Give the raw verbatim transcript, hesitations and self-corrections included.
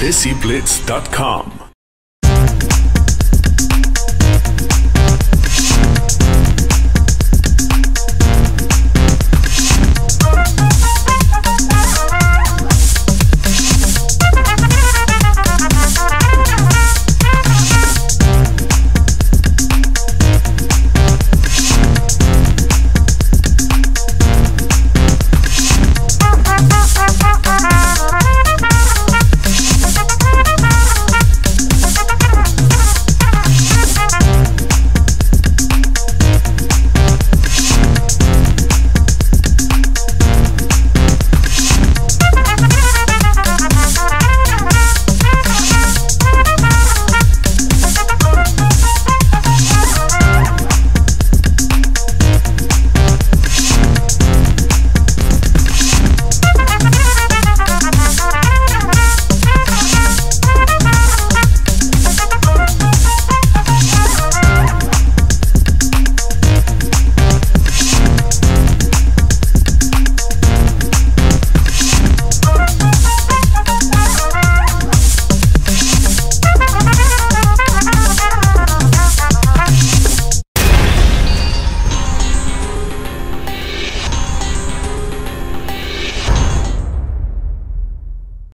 desi blitz dot com.